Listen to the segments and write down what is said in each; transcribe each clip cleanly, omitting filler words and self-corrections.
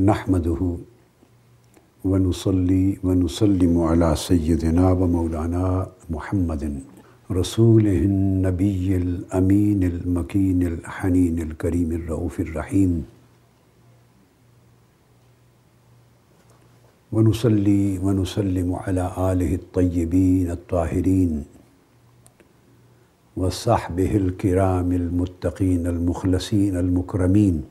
नहमदुहु व नुसल्ली व नुसल्लिमु अला सय्यदिना व मौलाना मुहम्मदिन रसूलिहिन नबिय्यिल अमीनिल मकीनिल हनीनिल करीमिर रऊफिर रहीम व नुसल्ली व नुसल्लिमु अला आलिहित तय्यिबीन अत्ताहिरीन व सहबिहिल किरामिल मुत्तकीनल मुखलसीनल मुकरमीन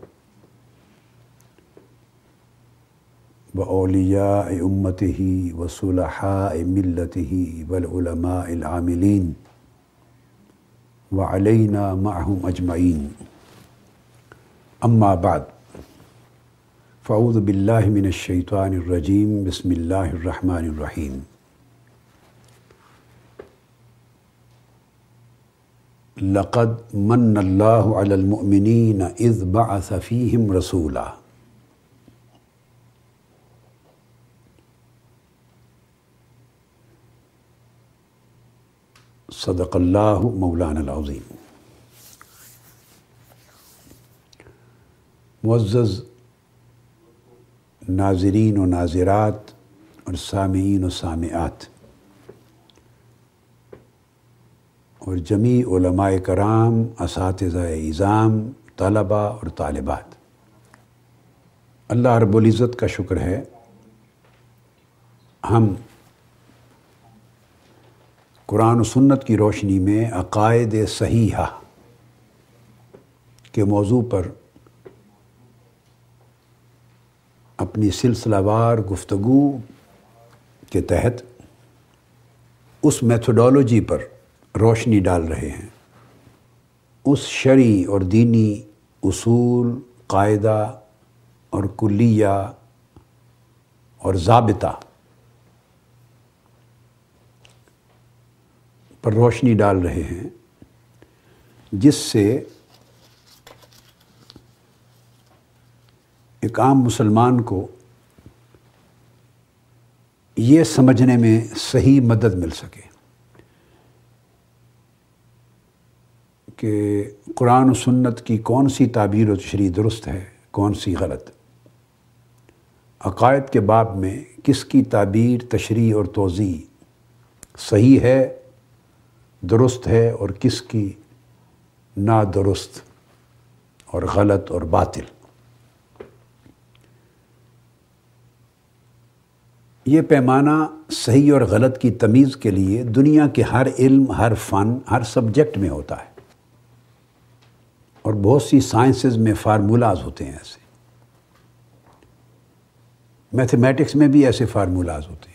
व औलियाए उम्मतिही व सुलहाए मिल्लतिही वल उलमाएल आमिलीन व अलैना माहुम अजमईन। अम्मा बाद, फ़ऊज़ु बिल्लाहि मिनश शैतानिर रजीम, बिस्मिल्लाहिर रहमानिर रहीम। लक़द मन्नल्लाहु अलल मुमिनीन इज़ बअस फ़ीहिम रसूला। सदक़ल्लाहु मौलाना अज़ीम। मुअज़्ज़ज़ नाज़रीन व नाज़िरात और सामीन व सामिआत और जमी उलमाए कराम, असातिज़ाए इज़ाम, तलबा और तालिबात, अल्लाह रब्बुल इज़्ज़त का शुक्र है हम कुरान और सुन्नत की रोशनी में अक़ाइद सहीहा के मौजू पर अपनी सिलसिलावार गुफ्तगू के तहत उस मेथोडोलॉजी पर रोशनी डाल रहे हैं, उस शरी और दीनी उसूल, कायदा और कुलिया और ज़ाबिता पर रोशनी डाल रहे हैं, जिससे एक आम मुसलमान को ये समझने में सही मदद मिल सके कि कुरान और सुन्नत की कौन सी ताबीर और तशरीह दुरुस्त है, कौन सी गलत, अक़ायद के बाब में किसकी ताबीर, तशरीह और तोज़ीह सही है, दुरुस्त है और किसकी ना दुरुस्त और गलत और बातिल। ये पैमाना सही और गलत की तमीज़ के लिए दुनिया के हर इल्म, हर फ़न, हर सब्जेक्ट में होता है और बहुत सी साइंसेज में फार्मूलाज होते हैं ऐसे, मैथमेटिक्स में भी ऐसे फार्मूलाज होते हैं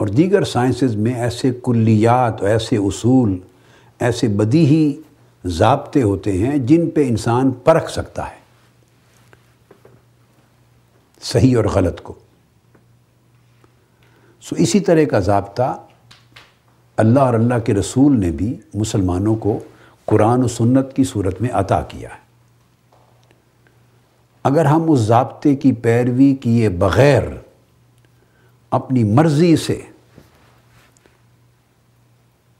और दीगर साइंसेज में ऐसे कुल्लियात, ऐसे उसूल, ऐसे बदीही ज़ाब्ते होते हैं जिन पे इंसान परख सकता है सही और गलत को। सो इसी तरह का ज़ाब्ता अल्लाह और अल्लाह के रसूल ने भी मुसलमानों को कुरान और सुन्नत की सूरत में अता किया है। अगर हम उस ज़ाब्ते की पैरवी किए बग़ैर अपनी मर्ज़ी से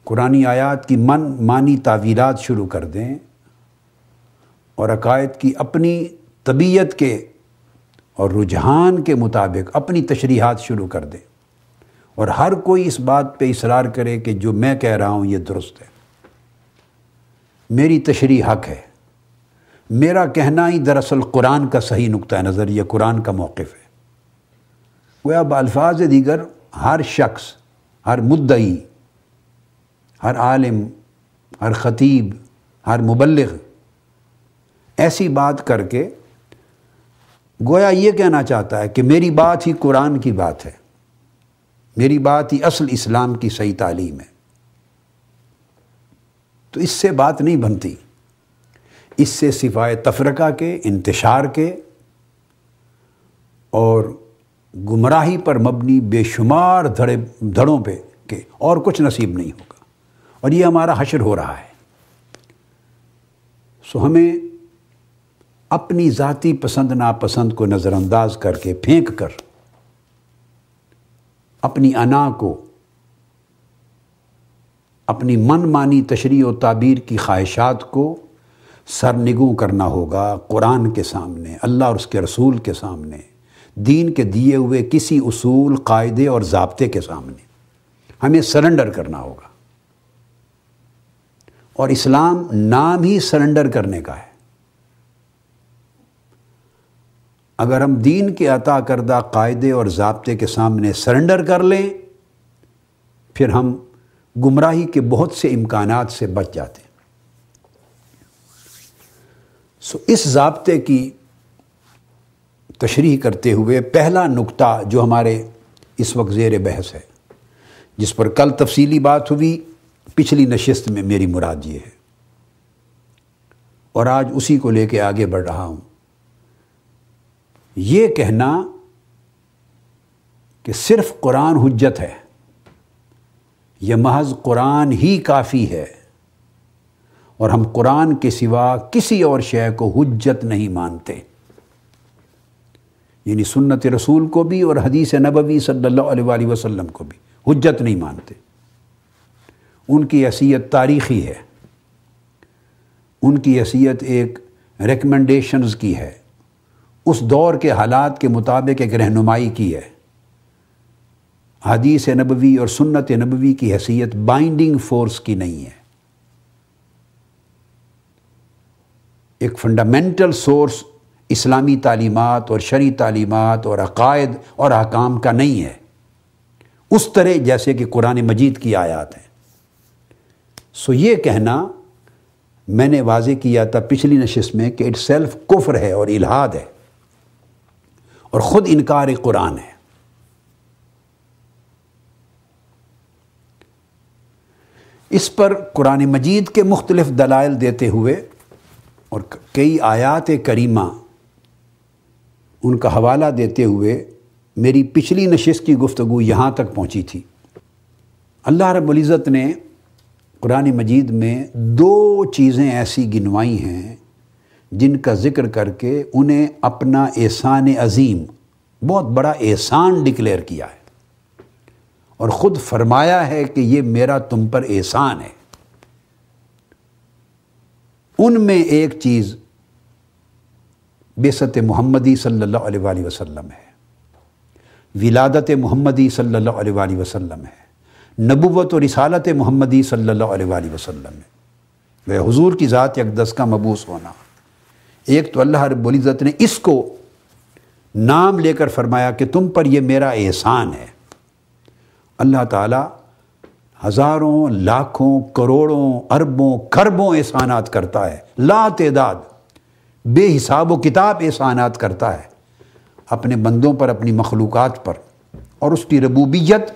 कुरानी आयात की मन मानी तावीलात शुरू कर दें और अक़ायद की अपनी तबीयत के और रुझान के मुताबिक अपनी तशरीहात शुरू कर दें और हर कोई इस बात पे इसरार करे कि जो मैं कह रहा हूँ ये दुरुस्त है, मेरी तशरीह हक है, मेरा कहना ही दरअसल कुरान का सही नुक्ता नज़र, यह कुरान का मौक़िफ़ है। वह अब अल्फाज दीगर हर शख्स, हर मुद्दई, हर आलिम, हर ख़तीब, हर मुबल्लिग ऐसी बात करके गोया ये कहना चाहता है कि मेरी बात ही कुरान की बात है, मेरी बात ही असल इस्लाम की सही तालीम है। तो इससे बात नहीं बनती, इससे सिवाय तफरका के, इंतशार के और गुमराही पर मबनी बेशुमार धड़ों पे के और कुछ नसीब नहीं होगा और ये हमारा हशर हो रहा है। सो हमें अपनी ज़ाती पसंद नापसंद को नज़रअंदाज करके, फेंक कर अपनी अना को, अपनी मन मानी तशरीह और ताबीर की ख्वाहिशात को सरनिगू करना होगा कुरान के सामने, अल्लाह और उसके रसूल के सामने, दीन के दिए हुए किसी उसूल, कायदे और ज़ाब्ते के सामने हमें सरेंडर करना होगा। और इस्लाम नाम ही सरेंडर करने का है। अगर हम दीन के अता करदा कायदे और ज़ाब्ते के सामने सरेंडर कर लें फिर हम गुमराही के बहुत से इम्कानात से बच जाते हैं। सो इस ज़ाब्ते की तशरीह करते हुए पहला नुक्ता जो हमारे इस वक्त ज़ेर बहस है, जिस पर कल तफसीली बात हुई पिछली नशिस्त में, मेरी मुराद ये है और आज उसी को लेके आगे बढ़ रहा हूँ। ये कहना कि सिर्फ़ कुरान हुज्जत है, यह महज कुरान ही काफ़ी है और हम कुरान के सिवा किसी और शय को हुज्जत नहीं मानते, यानी सुन्नत रसूल को भी और हदीस नबवी सल्लल्लाहु अलैहि वसल्लम को भी हुज्जत नहीं मानते। उनकी हैसियत तारीख़ी है, उनकी हैसियत एक रिकमेंडेशंस की है, उस दौर के हालात के मुताबिक एक रहनुमाई की है। हदीस नबवी और सुन्नत नबवी की हैसियत बाइंडिंग फोर्स की नहीं है, एक फंडामेंटल सोर्स इस्लामी तालीमात और शरी तालीमात और अकायद और अहकाम का नहीं है, उस तरह जैसे कि कुरान मजीद की आयात हैं। सो ये कहना मैंने वाजे किया था पिछली नशिस्त में कि इट सेल्फ कुफ्र है और इल्हाद है और ख़ुद इनकार कुरान है। इस पर कुरान मजीद के मुख्तलिफ दलाइल देते हुए और कई आयात करीमा उनका हवाला देते हुए मेरी पिछली नशिस्त की गुफ्तगू यहाँ तक पहुँची थी। अल्लाह रब्बुल इज़्ज़त ने कुरान मजीद में दो चीज़ें ऐसी गिनवाई हैं जिनका ज़िक्र करके उन्हें अपना एहसान अज़ीम, बहुत बड़ा एहसान डिक्लेयर किया है और ख़ुद फरमाया है कि ये मेरा तुम पर एहसान है। उनमें एक चीज़ बेसत मुहम्मदी सल्लल्लाहु अलैहि वसल्लम है, विलादत मुहम्मदी सल्लल्लाहु अलैहि वसल्लम है, नबुवत और रिसालत मुहम्मदी सल्लल्लाहु अलैहि वसल्लम है, वह हुजूर की ज़ात अक़दस का मबूस होना। एक तो अल्लाह रब्बुल इज़्ज़त ने इसको नाम लेकर फरमाया कि तुम पर यह मेरा एहसान है। अल्लाह ताला हज़ारों, लाखों, करोड़ों, अरबों, खरबों एहसानात करता है, ला तेदाद बेहिसाब व किताब एहसानात करता है अपने बंदों पर, अपनी मखलूक़ात पर, और उसकी रबूबियत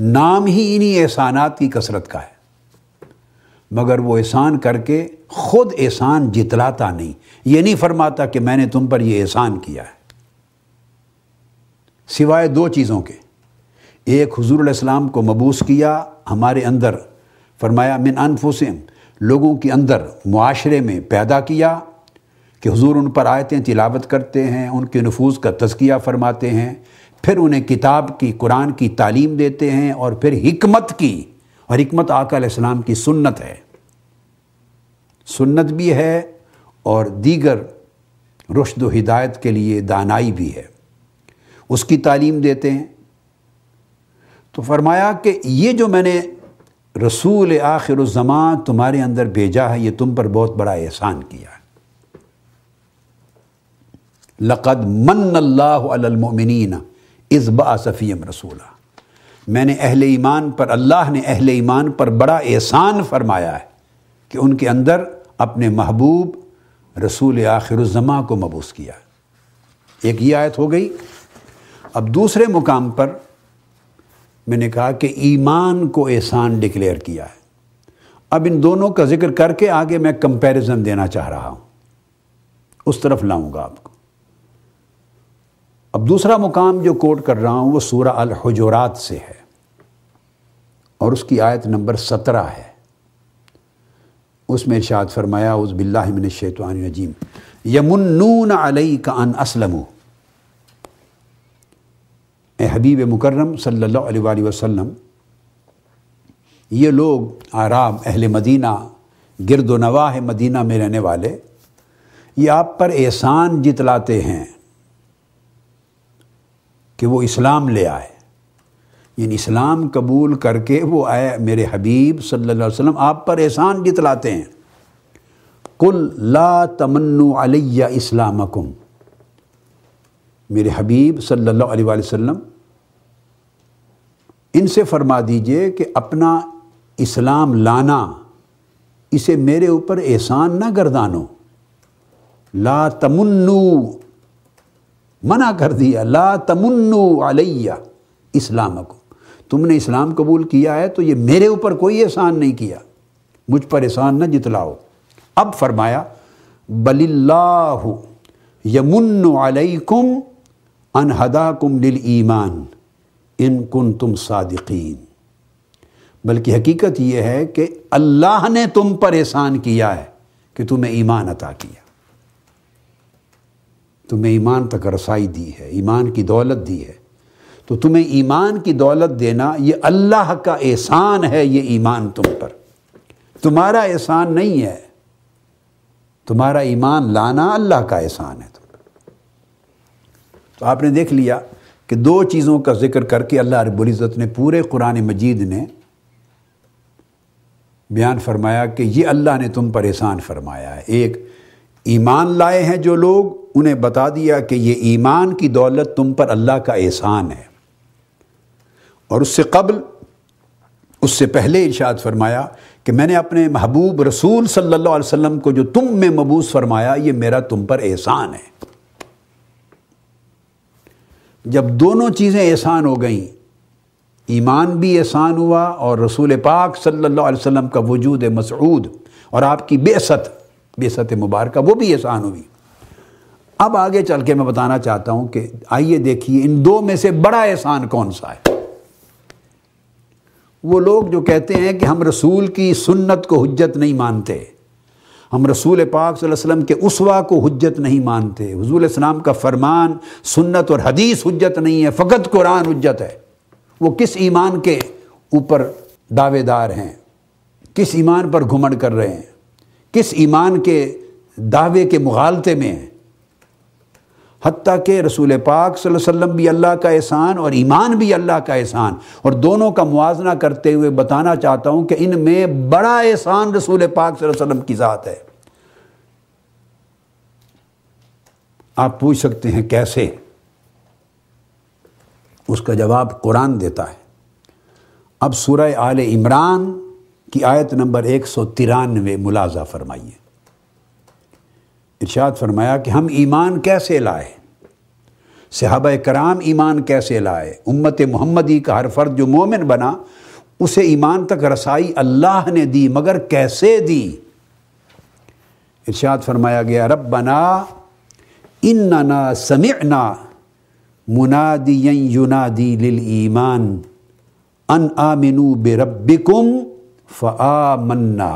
नाम ही इन्हीं एहसानात की कसरत का है। मगर वो एहसान करके ख़ुद एहसान जितलाता नहीं, ये नहीं फरमाता कि मैंने तुम पर यह एहसान किया है, सिवाय दो चीज़ों के। एक, हुजूर अलैहि सलाम को मबूस किया हमारे अंदर, फरमाया मिन अनफुसिहिम, लोगों के अंदर मुआशरे में पैदा किया कि हुजूर उन पर आयतें तिलावत करते हैं, उनके नफूस का तज़किया फरमाते हैं, फिर उन्हें किताब की, कुरान की तालीम देते हैं और फिर हिकमत की, और हिकमत आका अलैहिस्सलाम की सुन्नत है, सुन्नत भी है और दीगर रुश्द व हिदायत के लिए दानाई भी है, उसकी तालीम देते हैं। तो फरमाया कि ये जो मैंने रसूल आखिरुज़ ज़मान तुम्हारे अंदर भेजा है, ये तुम पर बहुत बड़ा एहसान किया है। लक़द मन्नल्लाहु अलल मुमिनीना इज़ बअस फ़ीहिम रसूला, मैंने अहले ईमान पर, अल्लाह ने अहले ईमान पर बड़ा एहसान फरमाया है कि उनके अंदर अपने महबूब रसूल आखिरुज़्ज़मा को मबूस किया। एक ये आयत हो गई। अब दूसरे मुकाम पर मैंने कहा कि ईमान को एहसान डिक्लेयर किया है। अब इन दोनों का जिक्र करके आगे मैं कंपैरिजन देना चाह रहा हूँ, उस तरफ लाऊंगा आपको। अब दूसरा मुकाम जो कोट कर रहा हूँ वो सूरह अल हुजूरात से है और उसकी आयत नंबर 17 है। उसमें इरशाद फरमाया, औज़ु बिल्लाहि मिनश शैतानिर रजीम, यमुन्नून अलैका अन अस्लमू, ए हबीब मुकर्रम सल्लल्लाहु अलैहि वसल्लम, ये लोग आराब अहल मदीना गिरदोनवा है मदीना में रहने वाले, ये आप पर एहसान जितलाते हैं कि वो इस्लाम ले आए, यानी इस्लाम कबूल करके वो आए। मेरे हबीब सल्लल्लाहु अलैहि वसल्लम आप पर एहसान जितलाते हैं, कुल ला तमन्नु अलैया इस्लामकुम, मेरे हबीब सल्लल्लाहु अलैहि वसल्लम इनसे फरमा दीजिए कि अपना इस्लाम लाना इसे मेरे ऊपर एहसान ना गर्दानो। ला तमन्नु मना कर दिया, ला तमन्नु अलैया इस्लामकुम, तुमने इस्लाम कबूल किया है तो ये मेरे ऊपर कोई एहसान नहीं किया, मुझ पर एहसान ना जितलाओ। अब फरमाया बलिल्लाहु यमुन्नु अलैकुम अन हदाकुम लिल ईमान इन कुंतुम सादिकीन, बल्कि हकीकत यह है कि अल्लाह ने तुम पर एहसान किया है कि तुम्हें ईमान अता किया, तुम्हें ईमान तक रसाई दी है, ईमान की दौलत दी है। तो तुम्हें ईमान की दौलत देना ये अल्लाह का एहसान है, ये ईमान तुम पर, तुम्हारा एहसान नहीं है, तुम्हारा ईमान लाना अल्लाह का एहसान है तुम पर। तो आपने देख लिया कि दो चीज़ों का जिक्र करके अल्लाह रब्बुल इज़्ज़त ने पूरे कुरान मजीद ने बयान फरमाया कि ये अल्लाह ने तुम पर एहसान फरमाया है। एक, ईमान लाए हैं जो लोग, उन्हें बता दिया कि ये ईमान की दौलत तुम पर अल्लाह का एहसान है। और उससे कबल, उससे पहले इरशाद फरमाया कि मैंने अपने महबूब रसूल सल्लल्लाहु अलैहि वसल्लम को जो तुम में मबूस फरमाया, ये मेरा तुम पर एहसान है। जब दोनों चीज़ें एहसान हो गईं, ईमान भी एहसान हुआ और रसूल पाक सल्लल्लाहु अलैहि वसल्लम का वजूद मसऊद और आपकी बेअसत मुबारक वो भी एहसान हुई। अब आगे चल के मैं बताना चाहता हूं कि आइए देखिए इन दो में से बड़ा एहसान कौन सा है। वो लोग जो कहते हैं कि हम रसूल की सुन्नत को हुज्जत नहीं मानते, हम रसूल पाक सल्लल्लाहु अलैहि वसल्लम के उसवा को हुज्जत नहीं मानते, हुजूर इस्लाम का फरमान सुन्नत और हदीस हुज्जत नहीं है, फ़कत कुरान हुज्जत है, वो किस ईमान के ऊपर दावेदार हैं, किस ईमान पर घुमंड कर रहे हैं, किस ईमान के दावे के मुगालते में हैं। हत्ता के रसूल पाक सल्लल्लाहु अलैहि वसल्लम भी अल्लाह का एहसान और ईमान भी अल्लाह का एहसान, और दोनों का मुवाजना करते हुए बताना चाहता हूं कि इनमें बड़ा एहसान रसूल पाक सल्लल्लाहु अलैहि वसल्लम की ज़ात है। आप पूछ सकते हैं कैसे, उसका जवाब कुरान देता है। अब सूरह आले इमरान की आयत नंबर 193 मुलाजा फरमाइए। इरशाद फरमाया कि हम ईमान कैसे लाए, सहाबा कराम ईमान कैसे लाए, उम्मत मुहम्मदी का हर फर्द जो मोमिन बना उसे ईमान तक रसाई अल्लाह ने दी, मगर कैसे दी। इरशाद फरमाया गया रब्बना इन्नना समिअना मुनादियन युनादी लिल ईमान अन आमिनू बिरब्बिकुम फआमन्ना।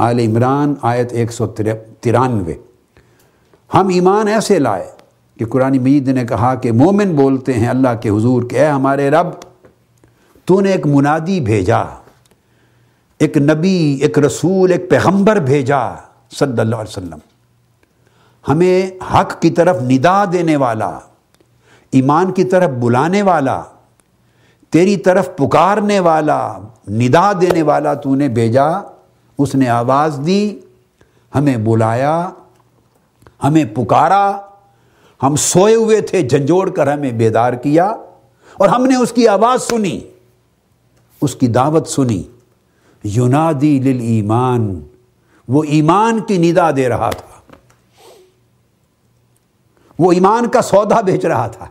आल इमरान आयत 193। हम ईमान ऐसे लाए कि कुरान मजीद ने कहा कि मोमिन बोलते हैं अल्लाह के हुजूर के, ऐ हमारे रब, तूने एक मुनादी भेजा, एक नबी, एक रसूल, एक पैगंबर भेजा सल्लल्लाहु अलैहि वसल्लम, हमें हक की तरफ निदा देने वाला, ईमान की तरफ बुलाने वाला, तेरी तरफ पुकारने वाला, निदा देने वाला तूने भेजा। उसने आवाज़ दी, हमें बुलाया, हमें पुकारा, हम सोए हुए थे, झंझोड़ कर हमें बेदार किया, और हमने उसकी आवाज़ सुनी, उसकी दावत सुनी। युनादी लिल ईमान, वो ईमान की निदा दे रहा था, वो ईमान का सौदा बेच रहा था,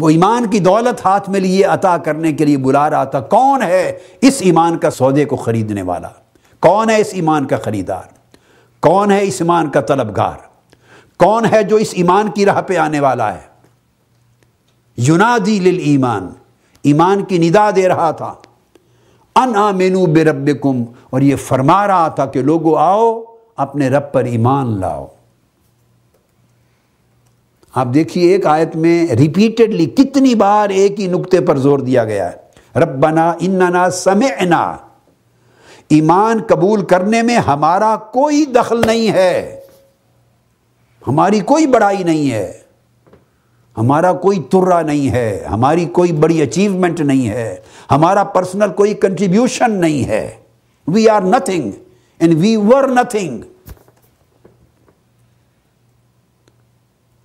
वो ईमान की दौलत हाथ में लिए अता करने के लिए बुला रहा था। कौन है इस ईमान का सौदे को खरीदने वाला, कौन है इस ईमान का खरीदार, कौन है इस ईमान का तलबगार, कौन है जो इस ईमान की राह पे आने वाला है। युनादी लिल ईमान, ईमान की निदा दे रहा था। अन आमिनू बिरब्बिकुम, और ये फरमा रहा था कि लोगो आओ, अपने रब पर ईमान लाओ। आप देखिए एक आयत में रिपीटेडली कितनी बार एक ही नुक्ते पर जोर दिया गया है। रब्बना इन्नना समिअना, ईमान कबूल करने में हमारा कोई दखल नहीं है, हमारी कोई बड़ाई नहीं है, हमारा कोई तुर्रा नहीं है, हमारी कोई बड़ी अचीवमेंट नहीं है, हमारा पर्सनल कोई कंट्रीब्यूशन नहीं है। We are nothing and we were nothing.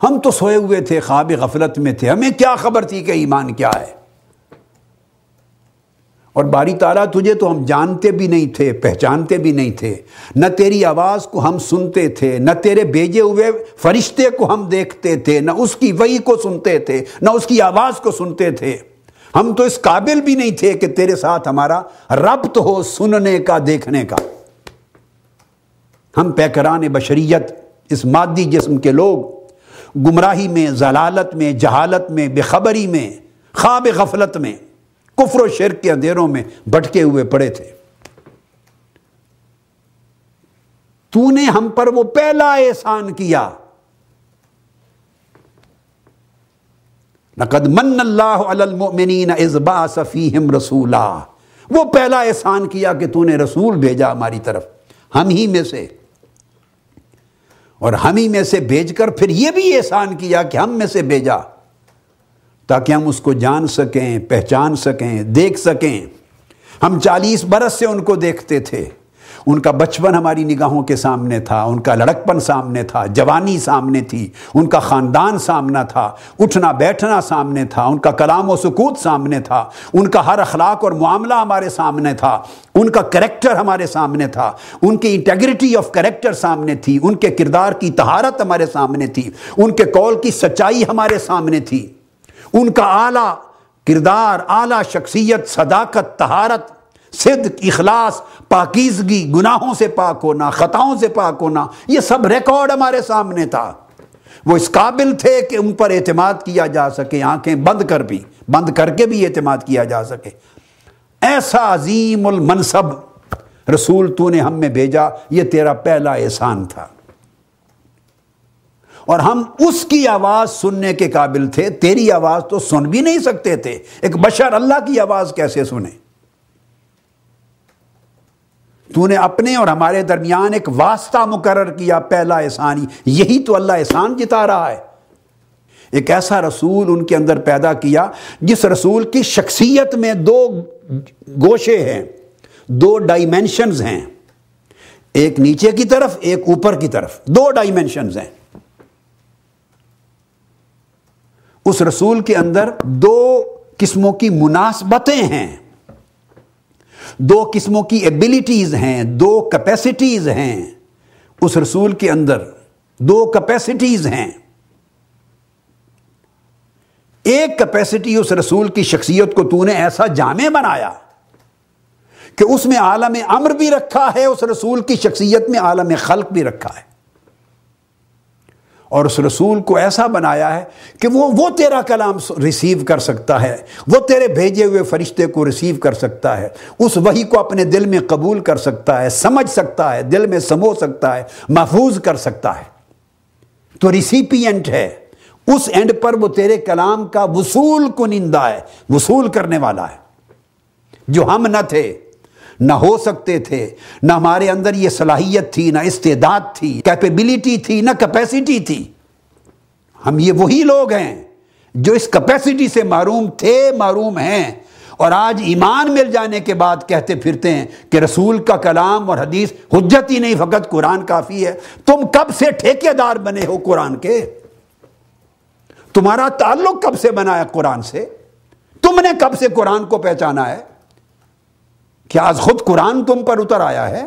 हम तो सोए हुए थे, ख्वाब गफलत में थे, हमें क्या खबर थी कि ईमान क्या है। और बारी ताला तुझे तो हम जानते भी नहीं थे, पहचानते भी नहीं थे, न तेरी आवाज़ को हम सुनते थे, न तेरे भेजे हुए फरिश्ते को हम देखते थे, न उसकी वही को सुनते थे, न उसकी आवाज़ को सुनते थे। हम तो इस काबिल भी नहीं थे कि तेरे साथ हमारा रब्त हो सुनने का, देखने का। हम पैकराने बशरियत, इस मादी जिस्म के लोग, गुमराही में, जलालत में, जहालत में, बेखबरी में, ख्वाब गफलत में, कुफ्र और शिर्क के अंधेरों में भटके हुए पड़े थे। तूने हम पर वो पहला एहसान किया। लक़द मन्नल्लाहु अलल मुमिनीन इज़ बाअस फ़ीहिम रसूला, वो पहला एहसान किया कि तूने रसूल भेजा हमारी तरफ, हम ही में से। और हम ही में से भेजकर फिर ये भी एहसान किया कि हम में से भेजा, ताकि हम उसको जान सकें, पहचान सकें, देख सकें। हम 40 बरस से उनको देखते थे, उनका बचपन हमारी निगाहों के सामने था, उनका लड़कपन सामने था, जवानी सामने थी, उनका ख़ानदान सामना था, उठना बैठना सामने था, उनका कलाम व सुकूत सामने था, उनका हर अखलाक और मामला हमारे सामने था, उनका करैक्टर हमारे सामने था, उनकी इंटेग्रिटी ऑफ करैक्टर सामने थी, उनके किरदार की तहारत हमारे सामने थी, उनके कौल की सच्चाई हमारे सामने थी, उनका आला किरदार, आला शख्सियत, सदाकत, तहारत, सिद्क, इखलास, पाकीज़गी, गुनाहों से पाक होना, ख़ताओं से पाक होना, ये सब रिकॉर्ड हमारे सामने था। वो इस काबिल थे कि उन पर एतमाद किया जा सके, आंखें बंद करके भी एतमाद किया जा सके। ऐसा अजीम उल मनसब रसूल तूने हम में भेजा, ये तेरा पहला एहसान था। और हम उसकी आवाज़ सुनने के काबिल थे, तेरी आवाज़ तो सुन भी नहीं सकते थे। एक बशर अल्लाह की आवाज़ कैसे सुने। तूने अपने और हमारे दरमियान एक वास्ता मुकर्रर किया, पहला एहसान। यही तो अल्लाह एहसान जिता रहा है। एक ऐसा रसूल उनके अंदर पैदा किया जिस रसूल की शख्सियत में दो गोशे हैं, दो डाइमेंशंस हैं, एक नीचे की तरफ, एक ऊपर की तरफ, दो डाइमेंशंस हैं। उस रसूल के अंदर दो किस्मों की मुनासबतें हैं, दो किस्मों की एबिलिटीज़ हैं, दो कैपेसिटीज़ हैं। उस रसूल के अंदर दो कैपेसिटीज़ हैं। एक कैपेसिटी, उस रसूल की शख्सियत को तूने ऐसा जामे बनाया कि उसमें आलम अम्र भी रखा है, उस रसूल की शख्सियत में आलम खल्क भी रखा है। और उस रसूल को ऐसा बनाया है कि वो तेरा कलाम रिसीव कर सकता है, वो तेरे भेजे हुए फरिश्ते को रिसीव कर सकता है, उस वही को अपने दिल में कबूल कर सकता है, समझ सकता है, दिल में समो सकता है, महफूज कर सकता है। तो रिसिपियंट है, उस एंड पर वो तेरे कलाम का वसूल कुनिंदा है, वसूल करने वाला है। जो हम न थे, ना हो सकते थे, ना हमारे अंदर ये सलाहियत थी, ना इस्तेदाद थी, कैपेबिलिटी थी, ना कैपेसिटी थी। हम ये वही लोग हैं जो इस कैपेसिटी से महरूम थे, महरूम हैं, और आज ईमान मिल जाने के बाद कहते फिरते हैं कि रसूल का कलाम और हदीस हुज्जत ही नहीं, फकत कुरान काफ़ी है। तुम कब से ठेकेदार बने हो कुरान के? तुम्हारा ताल्लुक़ कब से बनाया कुरान से? तुमने कब से कुरान को पहचाना है? क्या आज खुद कुरान तुम पर उतर आया है?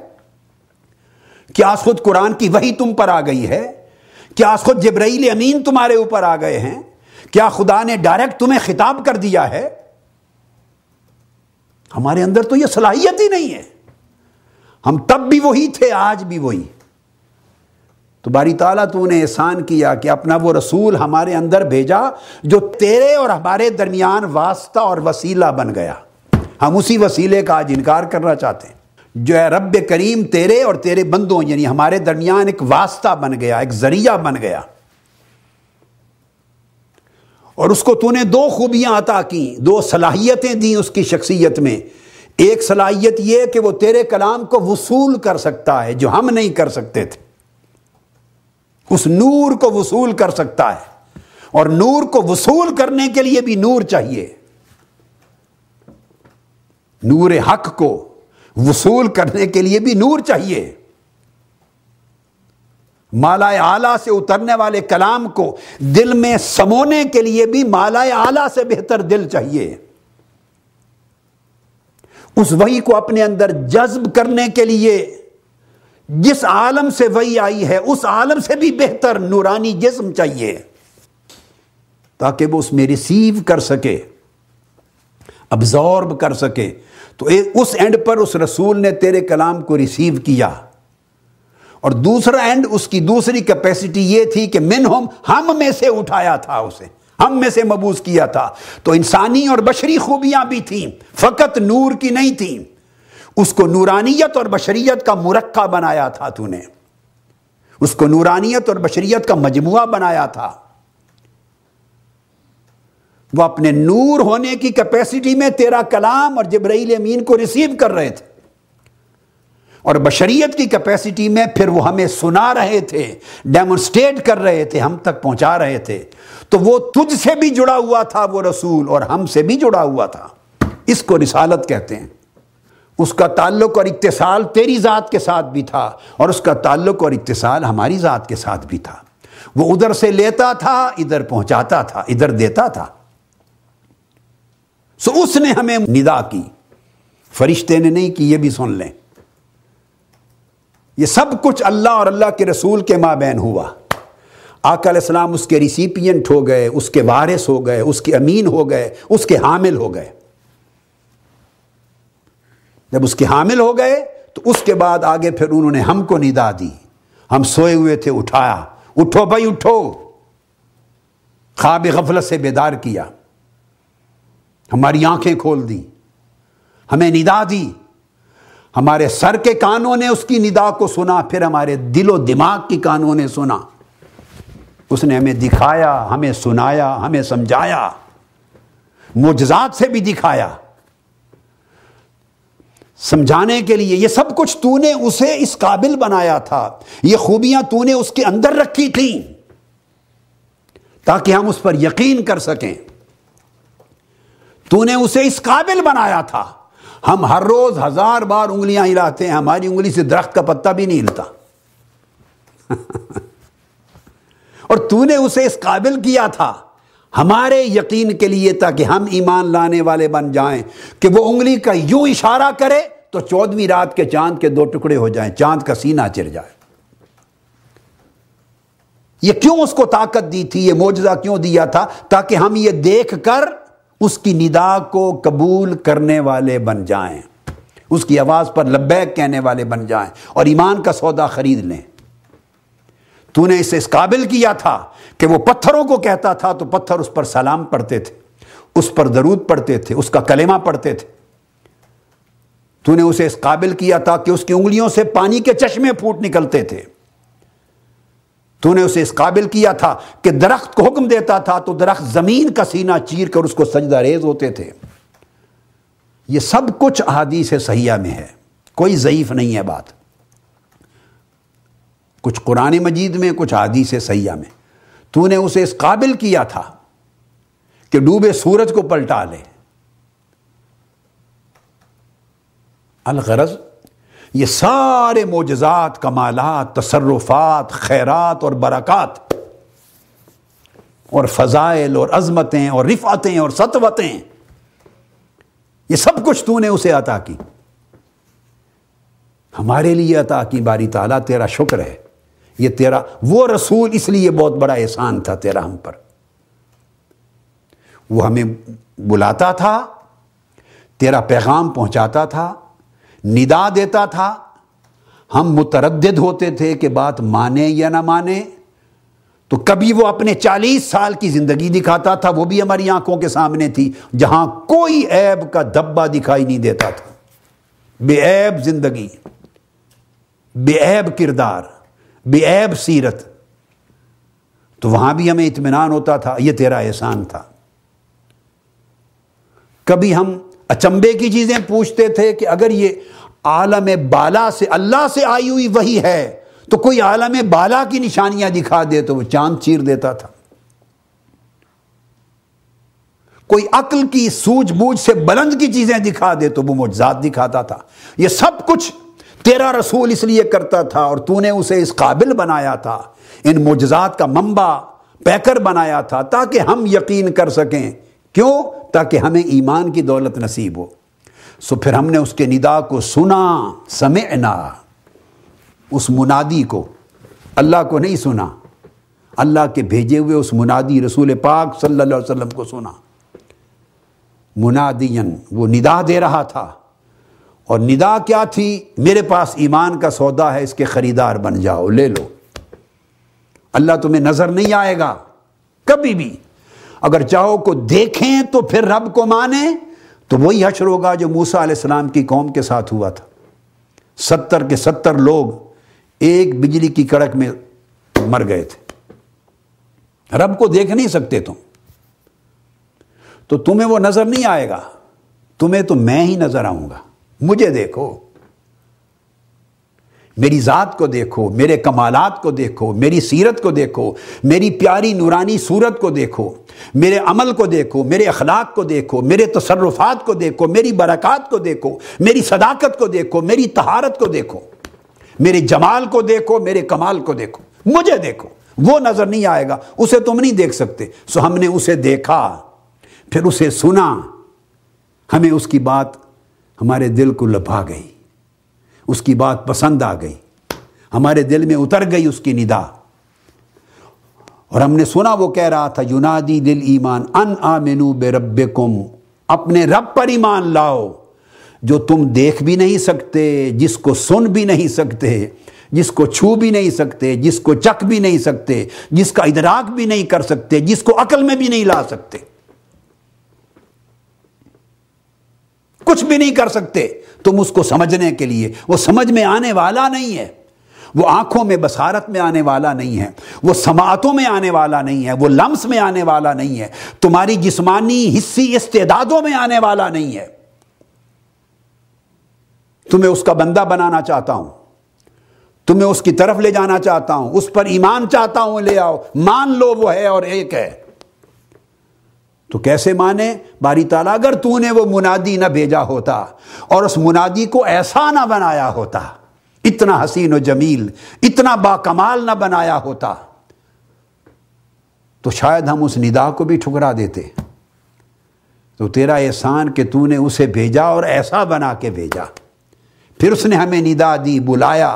क्या आज खुद कुरान की वही तुम पर आ गई है? क्या आज खुद जिब्राइल अमीन तुम्हारे ऊपर आ गए हैं? क्या खुदा ने डायरेक्ट तुम्हें खिताब कर दिया है? हमारे अंदर तो ये सलाहियत ही नहीं है। हम तब भी वही थे, आज भी वही। तो बारी ताला तूने एहसान किया कि अपना वो रसूल हमारे अंदर भेजा जो तेरे और हमारे दरमियान वास्ता और वसीला बन गया। हम उसी वसीले का आज इनकार करना चाहते हैं जो है रब करीम तेरे और तेरे बंदों, यानी हमारे दरमियान एक वास्ता बन गया, एक जरिया बन गया। और उसको तूने दो खूबियां अता की, दो सलाहियतें दी उसकी शख्सियत में। एक सलाहियत यह कि वो तेरे कलाम को वसूल कर सकता है जो हम नहीं कर सकते थे, उस नूर को वसूल कर सकता है। और नूर को वसूल करने के लिए भी नूर चाहिए, नूर हक को वसूल करने के लिए भी नूर चाहिए। मालाए आला से उतरने वाले कलाम को दिल में समोने के लिए भी मालाए आला से बेहतर दिल चाहिए। उस वही को अपने अंदर जज्ब करने के लिए जिस आलम से वही आई है उस आलम से भी बेहतर नूरानी जिस्म चाहिए, ताकि वो उसमें रिसीव कर सके, अब्जॉर्ब कर सके। तो उस एंड पर उस रसूल ने तेरे कलाम को रिसीव किया। और दूसरा एंड, उसकी दूसरी कैपेसिटी ये थी कि मिनहुम, हम में से उठाया था उसे, हम में से मबूस किया था। तो इंसानी और बशरी खूबियां भी थीं, फकत नूर की नहीं थीं। उसको नूरानियत और बशरियत का मुरक्का बनाया था तूने, उसको नूरानियत और बशरियत का मजमुआ बनाया था। वह अपने नूर होने की कैपेसिटी में तेरा कलाम और जिब्राईल अमीन को रिसीव कर रहे थे, और बशरियत की कैपेसिटी में फिर वो हमें सुना रहे थे, डेमोन्स्ट्रेट कर रहे थे, हम तक पहुंचा रहे थे। तो वो तुझसे भी जुड़ा हुआ था वो रसूल, और हमसे भी जुड़ा हुआ था। इसको रिसालत कहते हैं। उसका ताल्लुक और इत्तिसाल तेरी ज़ात के साथ भी था, और उसका ताल्लुक और इत्तिसाल हमारी ज़ात के साथ भी था। वो उधर से लेता था, इधर पहुंचाता था, इधर देता था। सो उसने हमें निदा की, फरिश्ते ने नहीं की, ये भी सुन लें। ये सब कुछ अल्लाह और अल्लाह के रसूल के माबैन हुआ। आका अलैहिस्सलाम उसके रिसिपियंट हो गए, उसके वारिस हो गए, उसके अमीन हो गए, उसके हामिल हो गए। जब उसके हामिल हो गए तो उसके बाद आगे फिर उन्होंने हमको निदा दी। हम सोए हुए थे, उठाया, उठो भाई उठो, ख्वाब गफलत से बेदार किया, हमारी आंखें खोल दी, हमें निदा दी। हमारे सर के कानों ने उसकी निदा को सुना, फिर हमारे दिलो दिमाग की कानों ने सुना। उसने हमें दिखाया, हमें सुनाया, हमें समझाया, मुजज़ात से भी दिखाया समझाने के लिए। ये सब कुछ तूने उसे इस काबिल बनाया था, ये खूबियां तूने उसके अंदर रखी थी, ताकि हम उस पर यकीन कर सकें। तूने उसे इस काबिल बनाया था। हम हर रोज 1000 बार उंगलियां हिलाते हैं, हमारी उंगली से दरख्त का पत्ता भी नहीं हिलता। और तूने उसे इस काबिल किया था हमारे यकीन के लिए, ताकि हम ईमान लाने वाले बन जाएं, कि वो उंगली का यूं इशारा करे तो 14वीं रात के चांद के 2 टुकड़े हो जाएं, चांद का सीना चिर जाए। ये क्यों उसको ताकत दी थी, ये मौजज़ा क्यों दिया था? ताकि हम ये देख कर उसकी निदा को कबूल करने वाले बन जाएं, उसकी आवाज़ पर लब्बैक कहने वाले बन जाएं, और ईमान का सौदा खरीद लें। तूने इसे इस काबिल किया था कि वो पत्थरों को कहता था तो पत्थर उस पर सलाम पढ़ते थे, उस पर दरूद पढ़ते थे, उसका कलेमा पढ़ते थे। तूने उसे इस काबिल किया था कि उसकी उंगलियों से पानी के चश्मे फूट निकलते थे। तूने उसे इस काबिल किया था कि दरख्त को हुक्म देता था तो दरख्त ज़मीन का सीना चीर कर उसको सजदा रेज होते थे। ये सब कुछ अहादीस सहीहा में है, कोई ज़ईफ़ नहीं है बात, कुछ कुरान मजीद में, कुछ अहादीस सहीहा में। तूने उसे इस काबिल किया था कि डूबे सूरज को पलटा ले। अलगरज़ ये सारे मोजज़ात, कमालात, तसर्रुफ़ात, खैरात और बरक़ात और फ़ज़ाइल और अज़मतें और रिफ़अतें और सतवतें, ये सब कुछ तूने उसे अता की, हमारे लिए अता की। बारी ताला तेरा शुक्र है। ये तेरा वो रसूल इसलिए बहुत बड़ा एहसान था तेरा हम पर। वो हमें बुलाता था, तेरा पैगाम पहुँचाता था, निदा देता था। हम मुतरद्दिद होते थे कि बात माने या ना माने। तो कभी वो अपने 40 साल की ज़िंदगी दिखाता था, वो भी हमारी आंखों के सामने थी, जहां कोई ऐब का धब्बा दिखाई नहीं देता था। बेऐब ज़िंदगी, बेऐब किरदार, बेऐब सीरत। तो वहाँ भी हमें इत्मीनान होता था, ये तेरा एहसान था। कभी हम अचंबे की चीज़ें पूछते थे कि अगर ये आलम बाला से, अल्लाह से आई हुई वही है, तो कोई आलम बाला की निशानियां दिखा दे तो वो चांद चीर देता था। कोई अक्ल की सूझबूझ से बुलंद की चीज़ें दिखा दे तो वो मुजज़ात दिखाता था। ये सब कुछ तेरा रसूल इसलिए करता था और तूने उसे इस काबिल बनाया था, इन मुजज़ात का मंबा पैकर बनाया था, ताकि हम यकीन कर सकें। क्यों? ताकि हमें ईमान की दौलत नसीब हो। सो फिर हमने उसके निदा को सुना, समेना, उस मुनादी को, अल्लाह को नहीं सुना, अल्लाह के भेजे हुए उस मुनादी रसूल पाक सल्लल्लाहु अलैहि वसल्लम को सुना। मुनादियन, वो निदा दे रहा था, और निदा क्या थी? मेरे पास ईमान का सौदा है, इसके ख़रीदार बन जाओ, ले लो। अल्लाह तुम्हें नज़र नहीं आएगा कभी भी। अगर चाहो को देखें तो फिर रब को माने तो वही हश्र होगा जो मूसा अलैहिस्सलाम की कौम के साथ हुआ था। 70 के 70 लोग एक बिजली की कड़क में मर गए थे। रब को देख नहीं सकते तुम, तो तुम्हें वो नज़र नहीं आएगा, तुम्हें तो मैं ही नज़र आऊँगा। मुझे देखो, मेरी ज़ात को देखो, मेरे कमालात को देखो, मेरी सीरत को देखो, मेरी प्यारी नूरानी सूरत को देखो, मेरे अमल को देखो, मेरे अखलाक को देखो, मेरे तसर्रुफात को देखो, मेरी बरक़ात को देखो, मेरी सदाकत को देखो, मेरी तहारत को देखो, मेरे जमाल को देखो, मेरे कमाल को देखो, मुझे देखो। वो नज़र नहीं आएगा, उसे तुम नहीं देख सकते। सो हमने उसे देखा, फिर उसे सुना, हमें उसकी बात हमारे दिल को लभा गई, उसकी बात पसंद आ गई, हमारे दिल में उतर गई उसकी निदा। और हमने सुना वो कह रहा था, युनादी दिल ईमान अन आमिनू बिरब्बिकुम, अपने रब पर ईमान लाओ, जो तुम देख भी नहीं सकते, जिसको सुन भी नहीं सकते, जिसको छू भी नहीं सकते, जिसको चख भी नहीं सकते, जिसका इदराक भी नहीं कर सकते, जिसको अकल में भी नहीं ला सकते, कुछ भी नहीं कर सकते तुम उसको समझने के लिए। वो समझ में आने वाला नहीं है, वो आंखों में बसारत में आने वाला नहीं है, वो समातों में आने वाला नहीं है, वो लम्स में आने वाला नहीं है, तुम्हारी जिस्मानी हिस्सी इस्तेदादों में आने वाला नहीं है। तुम्हें उसका बंदा बनाना चाहता हूं, तुम्हें उसकी तरफ ले जाना चाहता हूं, उस पर ईमान चाहता हूं, ले आओ, मान लो वो है और एक है। तो कैसे माने? बारी ताला, अगर तूने वो मुनादी ना भेजा होता और उस मुनादी को ऐसा ना बनाया होता, इतना हसीन व जमील, इतना बाकमाल ना बनाया होता, तो शायद हम उस निदा को भी ठुकरा देते। तो तेरा एहसान कि तूने उसे भेजा और ऐसा बना के भेजा। फिर उसने हमें निदा दी, बुलाया,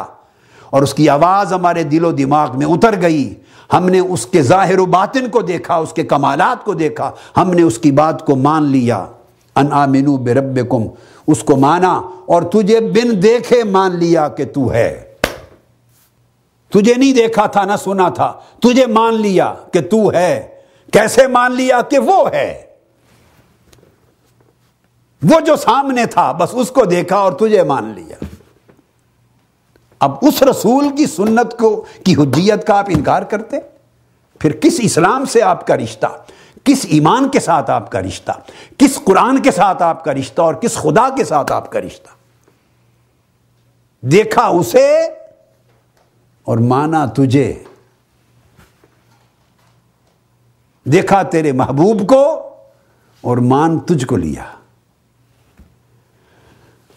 और उसकी आवाज़ हमारे दिलो दिमाग में उतर गई। हमने उसके ज़ाहिर व बातिन को देखा, उसके कमालात को देखा, हमने उसकी बात को मान लिया। अन आमिनू बिरब्बिकुम, उसको माना और तुझे बिन देखे मान लिया कि तू है। तुझे नहीं देखा था, ना सुना था, तुझे मान लिया कि तू है। कैसे मान लिया? कि वो है, वो जो सामने था, बस उसको देखा और तुझे मान लिया। अब उस रसूल की सुन्नत को की हुज्जियत का आप इनकार करते, फिर किस इस्लाम से आपका रिश्ता, किस ईमान के साथ आपका रिश्ता, किस कुरान के साथ आपका रिश्ता, और किस खुदा के साथ आपका रिश्ता? देखा उसे और माना तुझे, देखा तेरे महबूब को और मान तुझको लिया।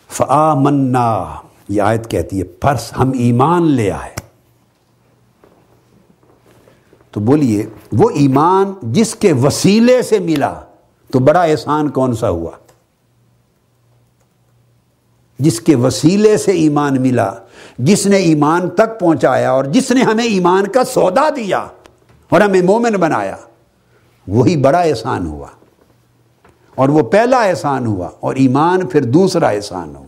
फ़आमन्ना, यह आयत कहती है, फर्स हम ईमान ले आए। तो बोलिए, वो ईमान जिसके वसीले से मिला, तो बड़ा एहसान कौन सा हुआ? जिसके वसीले से ईमान मिला, जिसने ईमान तक पहुंचाया और जिसने हमें ईमान का सौदा दिया और हमें मोमिन बनाया, वही बड़ा एहसान हुआ। और वो पहला एहसान हुआ, और ईमान फिर दूसरा एहसान हुआ।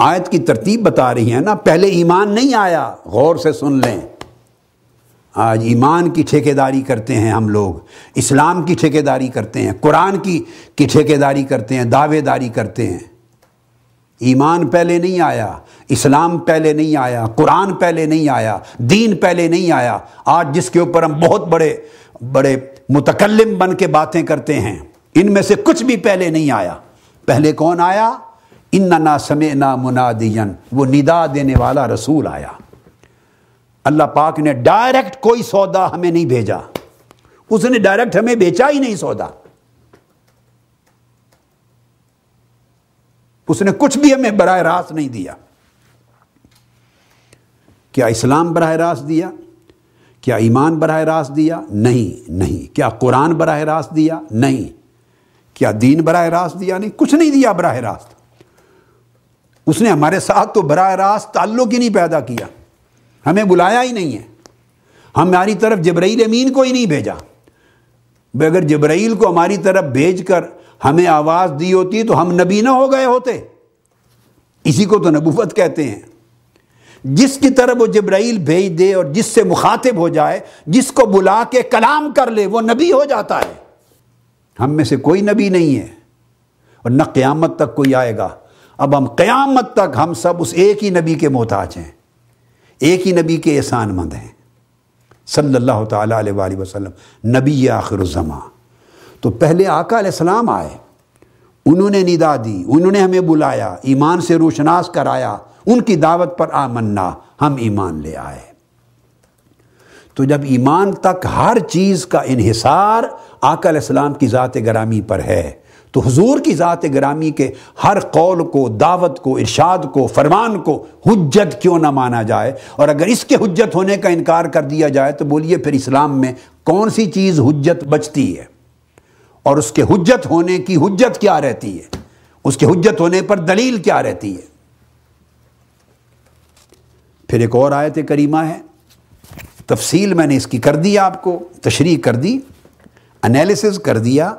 आयत की तरतीब बता रही है ना, पहले ईमान नहीं आया। गौर से सुन लें, आज ईमान की ठेकेदारी करते हैं हम लोग, इस्लाम की ठेकेदारी करते हैं, कुरान की ठेकेदारी करते हैं, दावेदारी करते हैं। ईमान पहले नहीं आया, इस्लाम पहले नहीं आया, कुरान पहले नहीं आया, दीन पहले नहीं आया। आज जिसके ऊपर हम बहुत बड़े बड़े मुतकल्लिम बन के बातें करते हैं, इनमें से कुछ भी पहले नहीं आया। पहले कौन आया? इन्ना समेना मुनादियन, वो निदा देने वाला रसूल आया। अल्लाह पाक ने डायरेक्ट कोई सौदा हमें नहीं भेजा, उसने डायरेक्ट हमें बेचा ही नहीं सौदा, उसने कुछ भी हमें बराह रास्त नहीं दिया। क्या इस्लाम बराह रास्त दिया? क्या ईमान बराह रास्त दिया? नहीं। क्या कुरान बराह रास्त दिया? नहीं। क्या दीन बराह रास्त दिया? नहीं, कुछ नहीं दिया बराह रास्त। उसने हमारे साथ तो बराह रास्त ताल्लुक ही नहीं पैदा किया, हमें बुलाया ही नहीं है, हमारी तरफ जिब्राईल अमीन को ही नहीं भेजा। अगर जिब्राईल को हमारी तरफ भेजकर हमें आवाज़ दी होती तो हम नबी ना हो गए होते। इसी को तो नबूवत कहते हैं। जिसकी तरफ वो जिब्राईल भेज दे और जिससे मुखातिब हो जाए, जिसको बुला के कलाम कर ले, वो नबी हो जाता है। हम में से कोई नबी नहीं है और न क़यामत तक कोई आएगा। अब हम क़यामत तक हम सब उस एक ही नबी के मोहताज हैं, एक ही नबी के एहसानमंद हैं, सल्लल्लाहु ताला अलैहि वसल्लम, नबी आखिरुज़्ज़मा। तो पहले आका अलैहिस्सलाम आए, उन्होंने निदा दी, उन्होंने हमें बुलाया, ईमान से रोशनास कराया, उनकी दावत पर आमन्ना, हम ईमान ले आए। तो जब ईमान तक हर चीज़ का इन्हिसार आका अलैहिस्सलाम की ज़ात गिरामी पर है, तो हुजूर की ज़ात गिरामी के हर कौल को, दावत को, इरशाद को, फरमान को हुज्जत क्यों ना माना जाए। और अगर इसके हुज्जत होने का इनकार कर दिया जाए तो बोलिए फिर इस्लाम में कौन सी चीज़ हुज्जत बचती है, और उसके हुज्जत होने की हुज्जत क्या रहती है, उसके हुज्जत होने पर दलील क्या रहती है। फिर एक और आयत करीमा है, तफसील मैंने इसकी कर दी आपको, तशरीह कर दी, एनालिसिस कर दिया।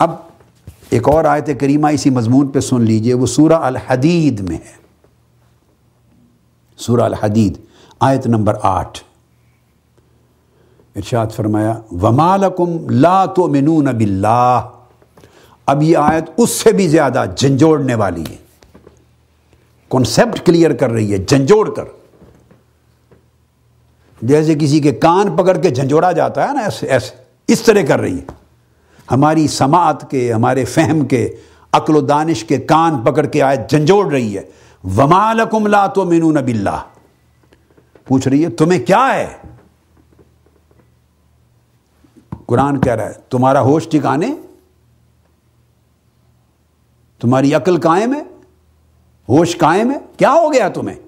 अब एक और आयत करीमा इसी मजमून पे सुन लीजिए, वो सूरा अल-हदीद में है। सूरा अल-हदीद आयत नंबर 8, इरशाद फरमाया, वमा लकुम ला तुमिनून बिल्लाह। अब ये आयत उससे भी ज़्यादा झंझोड़ने वाली है, कॉन्सेप्ट क्लियर कर रही है झंझोड़ कर। जैसे किसी के कान पकड़ के झंझोड़ा जाता है ना, ऐसे ऐसे इस तरह कर रही है। हमारी समाअत के, हमारे फहम के, अक्ल दानिश के कान पकड़ के आयत झंझोड़ रही है। वमा लकुम ला तुमिनून बिल्लाह, पूछ रही है तुम्हें क्या है। कुरान कह रहा है तुम्हारा होश ठिकाने, तुम्हारी अक्ल कायम है, होश कायम है, क्या हो गया तुम्हें?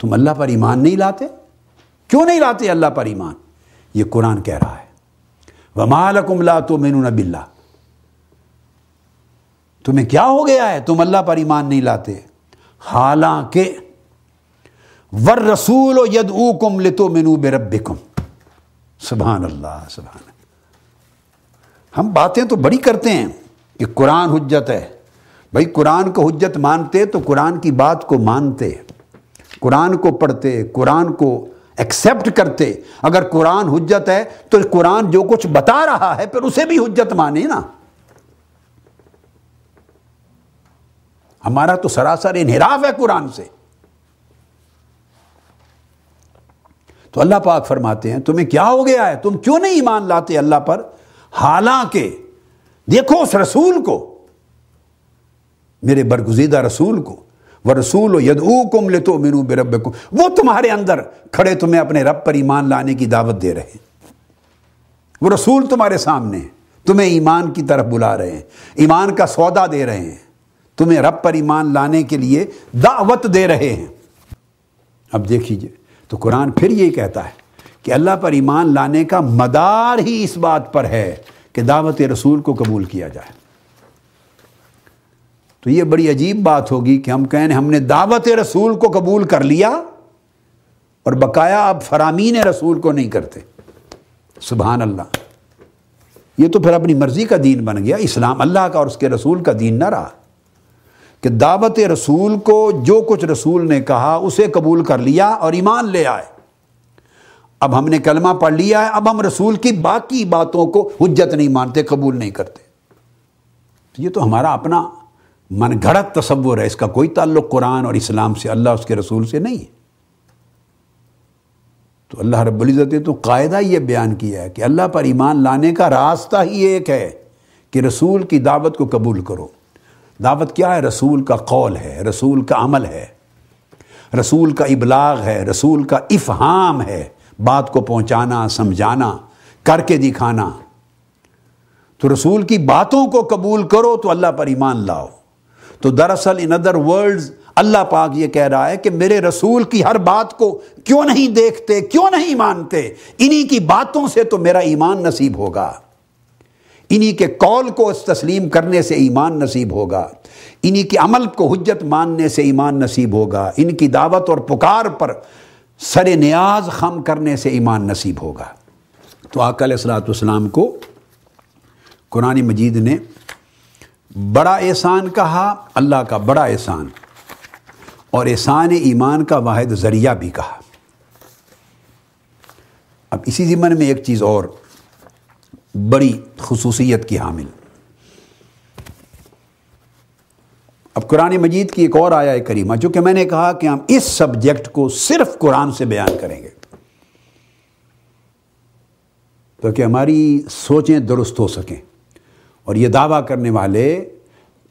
तुम अल्लाह पर ईमान नहीं लाते, क्यों नहीं लाते अल्लाह पर ईमान? ये कुरान कह रहा है। वमा लकुम ला तुमिनून बिल्लाह, तुम्हें क्या हो गया है, तुम अल्लाह पर ईमान नहीं लाते। हालांकि वर रसूल यदऊकुम लितुमिनू बिरब्बिकुम। सुभान अल्लाह, सुभान। हम बातें तो बड़ी करते हैं कि कुरान हुज्जत है, भाई कुरान को हुज्जत मानते तो कुरान की बात को मानते, कुरान को पढ़ते, कुरान को एक्सेप्ट करते। अगर कुरान हुज्जत है तो कुरान जो कुछ बता रहा है फिर उसे भी हुज्जत माने ना। हमारा तो सरासर इन्हिराफ है कुरान से। तो अल्लाह पाक फरमाते हैं तुम्हें क्या हो गया है, तुम क्यों नहीं ईमान लाते अल्लाह पर। हालांकि देखो उस रसूल को, मेरे बरगुजीदा रसूल को, व रसूल यदऊकुम लितुमिनू बिरब्बिकुम, वो तुम्हारे अंदर खड़े तुम्हें अपने रब पर ईमान लाने की दावत दे रहे हैं। वो रसूल तुम्हारे सामने है, तुम्हें ईमान की तरफ बुला रहे हैं, ईमान का सौदा दे रहे हैं, तुम्हें रब पर ईमान लाने के लिए दावत दे रहे हैं। अब देखिए तो कुरान फिर यही कहता है कि अल्लाह पर ईमान लाने का मदार ही इस बात पर है कि दावत रसूल को कबूल किया जाए। तो ये बड़ी अजीब बात होगी कि हम कहें हमने दावत रसूल को कबूल कर लिया और बकाया आप फरामीन रसूल को नहीं करते। सुभान अल्लाह, ये तो फिर अपनी मर्ज़ी का दीन बन गया इस्लाम, अल्लाह का और उसके रसूल का दीन ना रहा कि दावत रसूल को जो कुछ रसूल ने कहा उसे कबूल कर लिया और ईमान ले आए। अब हमने कलमा पढ़ लिया है, अब हम रसूल की बाकी बातों को हुज्जत नहीं मानते, कबूल नहीं करते। तो ये तो हमारा अपना मनगढ़ंत तसव्वुर है, इसका कोई ताल्लुक कुरान और इस्लाम से, अल्लाह उसके रसूल से नहीं है। तो अल्लाह रब्बुल इज़्ज़त ने तो कायदा ये बयान किया है कि अल्लाह पर ईमान लाने का रास्ता ही एक है कि रसूल की दावत को कबूल करो। दावत क्या है? रसूल का कौल है, रसूल का अमल है, रसूल का इबलाग है, रसूल का इफ़हाम है, बात को पहुँचाना, समझाना, करके दिखाना। तो रसूल की बातों को कबूल करो तो अल्लाह पर ईमान लाओ। तो दरअसल इन अदर वर्ड्स अल्लाह पाक ये कह रहा है कि मेरे रसूल की हर बात को क्यों नहीं देखते, क्यों नहीं मानते? इन्हीं की बातों से तो मेरा ईमान नसीब होगा, इन्हीं के कौल को तस्लीम करने से ईमान नसीब होगा, इन्हीं के अमल को हुज्जत मानने से ईमान नसीब होगा, इनकी दावत और पुकार पर सरे नियाज खम करने से ईमान नसीब होगा। तो आका अलैहिस्सलातु वस्सलाम को कुरान मजीद ने बड़ा एहसान कहा, अल्लाह का बड़ा एहसान, और एहसान ईमान का वाहिद ज़रिया भी कहा। अब इसी ज़िम्न में एक चीज़ और बड़ी खुसूसियत की हामिल। अब कुरान मजीद की एक और आया है करीमा, जो कि मैंने कहा कि हम इस सब्जेक्ट को सिर्फ कुरान से बयान करेंगे तो कि हमारी सोचें दुरुस्त हो सकें। और ये दावा करने वाले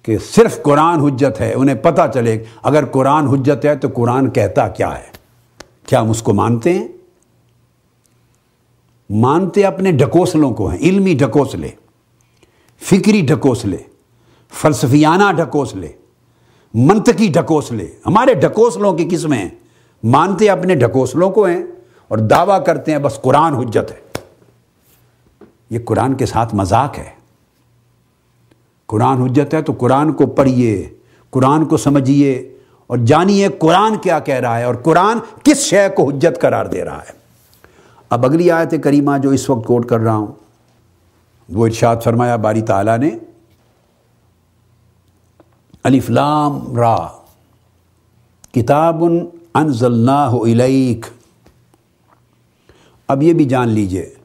कि सिर्फ कुरान हुज्जत है, उन्हें पता चले अगर कुरान हुज्जत है तो कुरान कहता क्या है। क्या हम उसको मानते हैं? मानते अपने ढकोसलों को हैं, इल्मी ढकोसले, फिक्री ढकोसले, फलसफियाना ढकोसले, मंतकी ढकोसले, हमारे ढकोसलों की किस्में हैं। मानते अपने ढकोसलों को हैं और दावा करते हैं बस कुरान हुज्जत है। ये कुरान के साथ मजाक है। कुरान हुज्जत है तो कुरान को पढ़िए, कुरान को समझिए और जानिए कुरान क्या कह रहा है और कुरान किस शय को हुज्जत करार दे रहा है। अब अगली आयत करीमा जो इस वक्त कोट कर रहा हूँ, वो इरशाद फरमाया बारी ताला ने, अलिफ लाम रा किताबुन अनज़लनाहु इलैक। अब ये भी जान लीजिए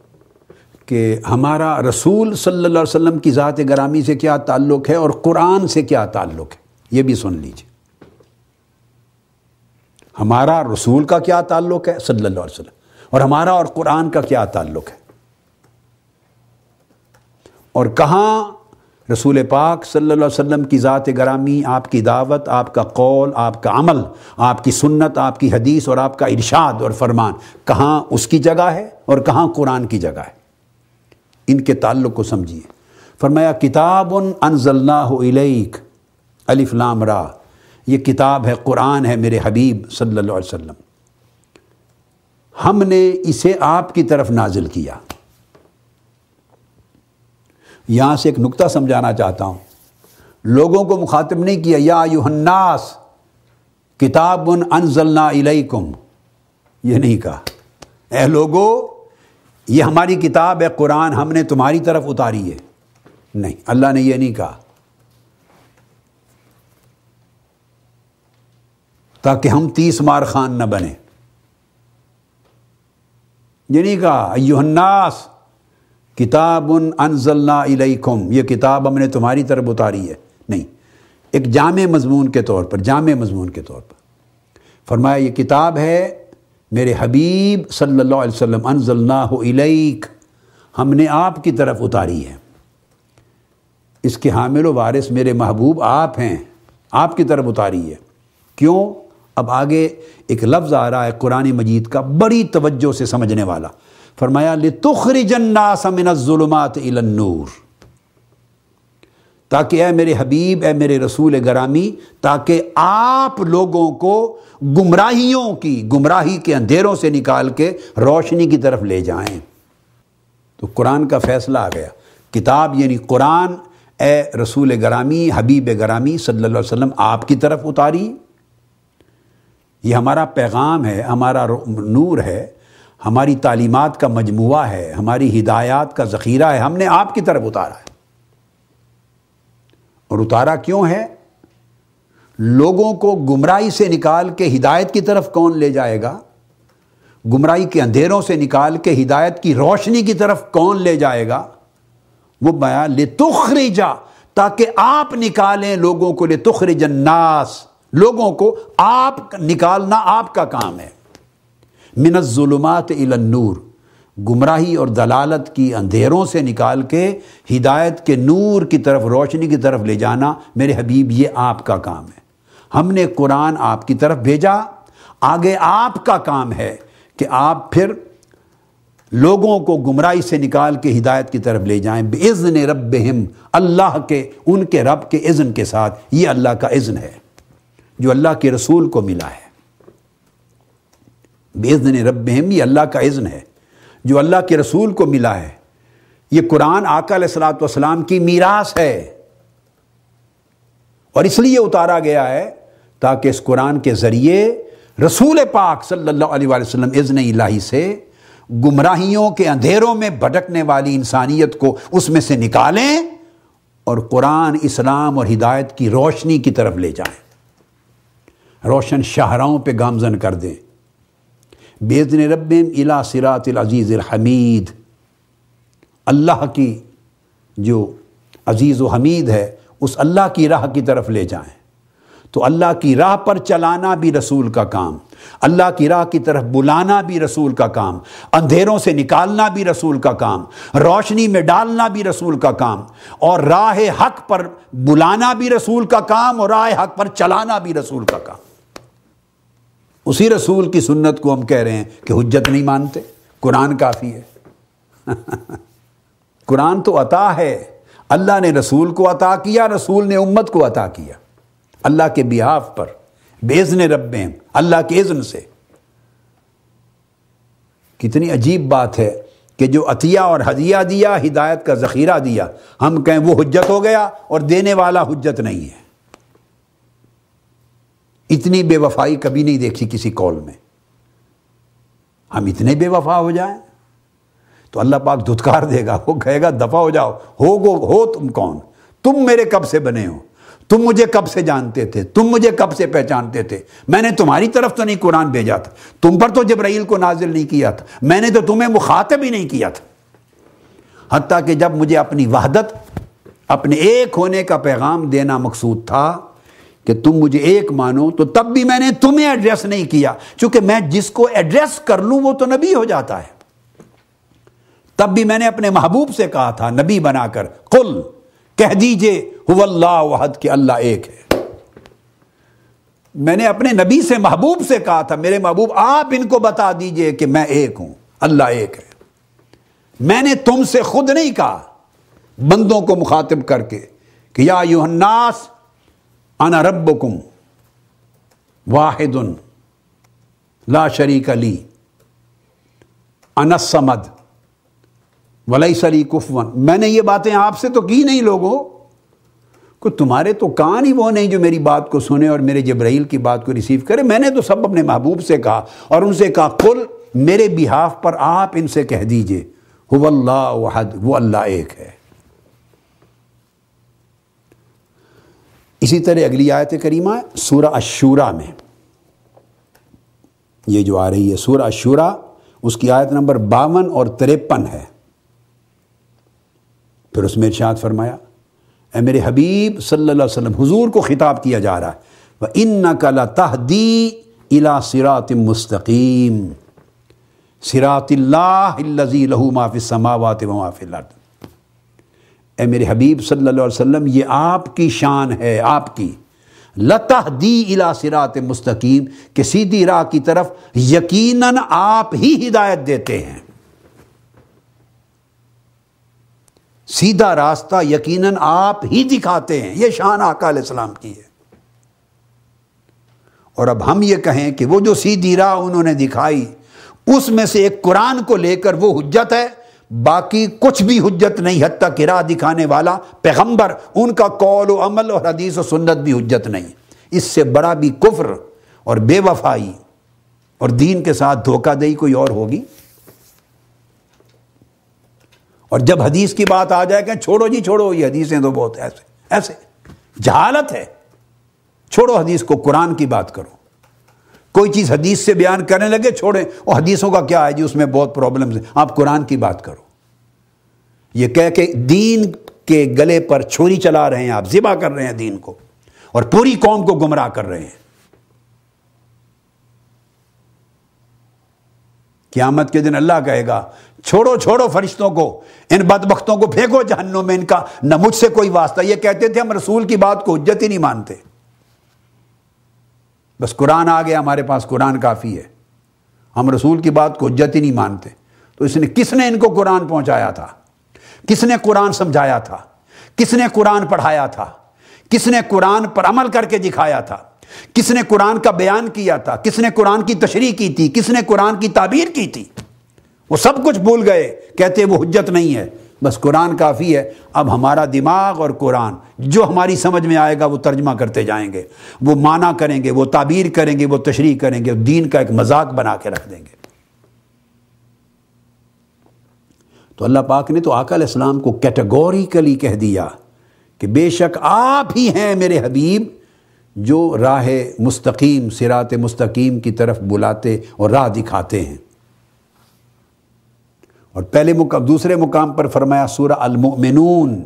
कि हमारा रसूल सल्लल्लाहु अलैहि वसल्लम की ज़ात गरामी से क्या ताल्लुक़ है और कुरान से क्या ताल्लुक़ है, ये भी सुन लीजिए। हमारा रसूल का क्या ताल्लुक़ है सल्लल्लाहु अलैहि वसल्लम, और हमारा और कुरान का क्या ताल्लुक़ है। और कहाँ रसूल पाक सल्लल्लाहु अलैहि वसल्लम की ज़ात गरामी, आपकी दावत, आपका कौल, आपका अमल, आपकी सुन्नत, आपकी हदीस और आपका इरशाद और फरमान, कहाँ उसकी जगह है और कहाँ कुरान की जगह है। इनके ताल्लुक़ को समझिए। फरमाया किताबुन अनज़लनाहु इलैक अलिफ लाम रा, ये किताब है, कुरान है मेरे हबीब सल्लल्लाहु अलैहि वसल्लम, हमने इसे आपकी तरफ नाजिल किया। यहाँ से एक नुक्ता समझाना चाहता हूँ। लोगों को मुखातिब नहीं किया या अय्युहन्नास किताबुन अनज़लना इलैकुम, ये नहीं कहा ऐ लोगो ये हमारी किताब है कुरान, हमने तुम्हारी तरफ उतारी है। नहीं, अल्लाह ने ये नहीं कहा ताकि हम 30 मार खान न बने। ये नहीं कहा अय्युहन्नास किताबुन अनज़लना इलैकुम, ये किताब हमने तुम्हारी तरफ उतारी है। नहीं, एक जामे मज़मून के तौर पर, जामे मज़मून के तौर पर फरमाया ये किताब है मेरे हबीब सल्लल्लाहु अलैहि वसल्लम, अनज़लनाहु इलैक, हमने आपकी तरफ उतारी है। इसके हामिल वारिस मेरे महबूब आप हैं, आपकी तरफ उतारी है। क्यों? अब आगे एक लफ्ज़ आ रहा है कुरान मजीद का बड़ी तवज्जो से समझने वाला। फरमाया लितुखरिजन्नास मिनज़्ज़ुलुमात इलन्नूर, ताकि ऐ मेरे हबीब, ऐ मेरे रसूल गरामी, ताकि आप लोगों को गुमराहियों की, गुमराही के अंधेरों से निकाल के रोशनी की तरफ ले जाएं। तो कुरान का फैसला आ गया। किताब यानी कुरान ऐ रसूल गरामी, हबीब गरामी सल्लल्लाहु अलैहि वसल्लम आपकी तरफ उतारी। ये हमारा पैगाम है, हमारा नूर है, हमारी तालीमात का मजमुआ है, हमारी हिदायत का ज़ख़ीरा है, हमने आपकी तरफ उतारा है। और उतारा क्यों है? लोगों को गुमराही से निकाल के हिदायत की तरफ कौन ले जाएगा? गुमराही के अंधेरों से निकाल के हिदायत की रोशनी की तरफ कौन ले जाएगा? वो बयान लितुखरिजा, ताकि आप निकालें लोगों को, ले तुखरिजन्नास, लोगों को आप निकालना आपका काम है। मिनज़्ज़ुलुमात इलन्नूर, गुमराही और दलालत की अंधेरों से निकाल के हिदायत के नूर की तरफ, रोशनी की तरफ ले जाना मेरे हबीब ये आपका काम है। हमने कुरान आपकी तरफ भेजा, आगे आपका काम है कि आप फिर लोगों को गुमराही से निकाल के हिदायत की तरफ ले जाएं बिइज़्न रब्बिहिम, अल्लाह के, उनके रब के इज़्न के साथ। ये अल्लाह का इज़्न है जो अल्लाह के रसूल को मिला है। बिइज़्न रब्बिहिम, ये अल्लाह का इज़्न है जो अल्लाह के रसूल को मिला है। ये कुरान आका अलैहिस्सलातु वस्सलाम की मीरास है और इसलिए उतारा गया है ताकि इस कुरान के ज़रिए रसूल पाक सल्लल्लाहु अलैहि वसल्लम इज़्न इलाही से गुमराहियों के अंधेरों में भटकने वाली इंसानियत को उसमें से निकालें और कुरान, इस्लाम और हिदायत की रोशनी की तरफ ले जाएं, रोशन शाहराओं पे गामजन कर दें। बेज़न रब्बिम इला सिरातिल अज़ीज़िल हमीद, अल्लाह की जो अज़ीज़ व हमीद है उस अल्लाह की राह की तरफ ले जाएं। तो अल्लाह की राह पर चलाना भी रसूल का काम, अल्लाह की राह की तरफ बुलाना भी रसूल का काम, अंधेरों से निकालना भी रसूल का काम, रोशनी में डालना भी रसूल का काम, और राह हक पर बुलाना भी रसूल का काम और राह हक पर चलाना भी रसूल का काम। उसी रसूल की सुन्नत को हम कह रहे हैं कि हुज्जत नहीं मानते, कुरान काफ़ी है। कुरान तो अता है, अल्लाह ने रसूल को अता किया, रसूल ने उम्मत को अता किया अल्लाह के बिहाफ पर, बेज़ने रब्बें, अल्लाह के इज़्न से। कितनी अजीब बात है कि जो अतिया और हदिया दिया, हिदायत का ज़ख़ीरा दिया, हम कहें वो हुज्जत हो गया और देने वाला हुज्जत नहीं है। इतनी बेवफाई कभी नहीं देखी किसी कौल में। हम इतने बेवफा हो जाएं तो अल्लाह पाक धुतकार देगा, वो कहेगा दफ़ा हो जाओ, हो तुम कौन, तुम मेरे कब से बने हो, तुम मुझे कब से जानते थे, तुम मुझे कब से पहचानते थे, मैंने तुम्हारी तरफ तो नहीं कुरान भेजा था, तुम पर तो जिब्राइल को नाजिल नहीं किया था, मैंने तो तुम्हें मुखातब ही नहीं किया था। हत्ता कि जब मुझे अपनी वहदत, अपने एक होने का पैगाम देना मकसूद था कि तुम मुझे एक मानो, तो तब भी मैंने तुम्हें एड्रेस नहीं किया, चूंकि मैं जिसको एड्रेस कर लूँ वो तो नबी हो जाता है। तब भी मैंने अपने महबूब से कहा था नबी बनाकर, कुल, कह दीजिए हुवल्लाहु अहद, के अल्लाह एक है। मैंने अपने नबी से, महबूब से कहा था, मेरे महबूब आप इनको बता दीजिए कि मैं एक हूं, अल्लाह एक है। मैंने तुमसे खुद नहीं कहा बंदों को मुखातिब करके कि या अय्युहन्नास अना रब्बुकुम वाहिदुन ला शरीका ली अनस्समद वलैसा ली कुफुवन। मैंने ये बातें आपसे तो की नहीं लोगों को, तुम्हारे तो कान ही वो नहीं जो मेरी बात को सुने और मेरे जिब्राइल की बात को रिसीव करे। मैंने तो सब अपने महबूब से कहा और उनसे कहा कुल, मेरे बिहाफ पर आप इनसे कह दीजिए हुवल्लाहु अहद, वो अल्लाह एक है। इसी तरह अगली आयत करीमा सूरा अशूरा में, ये जो आ रही है सूरा अशूरा, उसकी आयत नंबर 52 और 53 है। फिर उसमें इरशाद फरमाया, ए मेरे हबीब सल्लल्लाहु अलैहि वसल्लम, हुजूर को खिताब किया जा रहा है, व इन्नका लतहदी इला सिरातिम मुस्तकीम सिरातिल्लाहि अल्लज़ी लहू मा फ़िस समावाति व मा फ़िल अर्द। ए मेरे हबीब सल्लल्लाहु अलैहि वसल्लम, ये आपकी शान है, आपकी, लतहदी इला सिरातिम मुस्तकीम, कि सीधी राह की तरफ यकीनन आप ही हिदायत देते हैं। सीधा रास्ता यकीनन आप ही दिखाते हैं, यह शान आका अलैहिस्सलाम की है। और अब हम ये कहें कि वो जो सीधी राह उन्होंने दिखाई उसमें से एक कुरान को लेकर वो हुज्जत है, बाकी कुछ भी हुज्जत नहीं। हत्ता कि राह दिखाने वाला पैगंबर, उनका कौल व अमल और हदीस व सुन्नत भी हुज्जत नहीं। इससे बड़ा भी कुफ्र और बेवफाई और दीन के साथ धोखाधड़ी कोई और होगी? और जब हदीस की बात आ जाए कि छोड़ो जी छोड़ो, ये हदीसें तो बहुत ऐसे ऐसे, जहालत है, छोड़ो हदीस को, कुरान की बात करो। कोई चीज़ हदीस से बयान करने लगे, छोड़ें, और हदीसों का क्या है जी, उसमें बहुत प्रॉब्लम्स हैं, आप कुरान की बात करो। ये कह के दीन के गले पर छुरी चला रहे हैं आप, ज़िबा कर रहे हैं दीन को और पूरी कौम को गुमराह कर रहे हैं। क़यामत के दिन अल्लाह कहेगा, छोड़ो छोड़ो फरिश्तों को, इन बदबख्तों को फेंको जहन्नुम में, इनका न मुझसे कोई वास्ता। ये कहते थे हम रसूल की बात को हुज्जत ही नहीं मानते, बस कुरान आ गया हमारे पास, कुरान काफ़ी है, हम रसूल की बात को हुज्जत ही नहीं मानते। तो इसने, किसने इनको कुरान पहुंचाया था, किसने कुरान समझाया था, किसने कुरान पढ़ाया था, किसने कुरान पर अमल करके दिखाया था, किसने कुरान का बयान किया था, किसने कुरान की तशरीह की थी, किसने कुरान की ताबीर की थी। वो सब कुछ भूल गए, कहते वो हुज्जत नहीं है, बस कुरान काफ़ी है। अब हमारा दिमाग और कुरान जो हमारी समझ में आएगा वो तर्जमा करते जाएंगे, वो माना करेंगे, वो ताबीर करेंगे, वो तशरीह करेंगे और दीन का एक मजाक बना के रख देंगे। तो अल्लाह पाक ने तो आका अलैहिस्सलाम को कैटेगोरिकली कह दिया कि बेशक आप ही हैं मेरे हबीब जो राह मुस्तकीम, सिरात मुस्तकीम की तरफ बुलाते और राह दिखाते हैं। और दूसरे मुकाम पर फरमाया सूरह अल-मुमिनून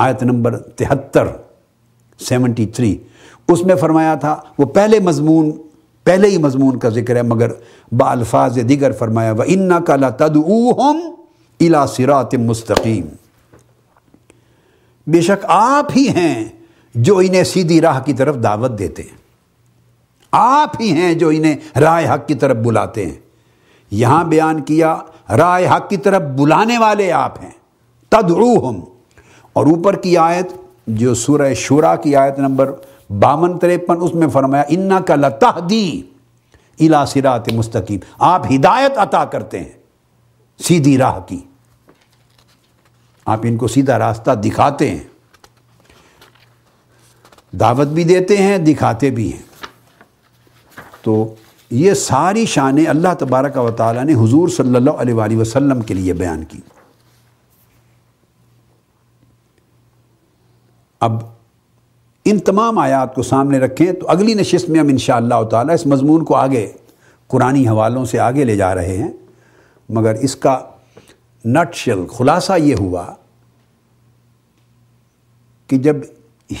आयत नंबर 73 उसमें फरमाया था, वो पहले ही मजमून का जिक्र है मगर बाल्फाज दिगर फरमाया व इन्नका लतदऊहुम इला सिरातिम मुस्तकीम, बेशक आप ही हैं जो इन्हें सीधी राह की तरफ दावत देते हैं, आप ही हैं जो इन्हें राह हक की तरफ बुलाते हैं। यहां बयान किया राह हक की तरफ बुलाने वाले आप हैं, तदऊहुम। और ऊपर की आयत जो सूरह शूरा की आयत नंबर 52-53 उसमें फरमाया इन्नका लतहदी इला सिरातिम मुस्तकीम, आप हिदायत अता करते हैं सीधी राह की, आप इनको सीधा रास्ता दिखाते हैं, दावत भी देते हैं, दिखाते भी हैं। तो ये सारी शानें अल्लाह तबारक व तआला ने हुजूर सल्लल्लाहु अलैहि वसल्लम के लिए बयान की। अब इन तमाम आयात को सामने रखें तो अगली नशिस्त में हम इंशाअल्लाह तआला इस मजमून को आगे कुरानी हवालों से आगे ले जा रहे हैं, मगर इसका नटशल खुलासा ये हुआ कि जब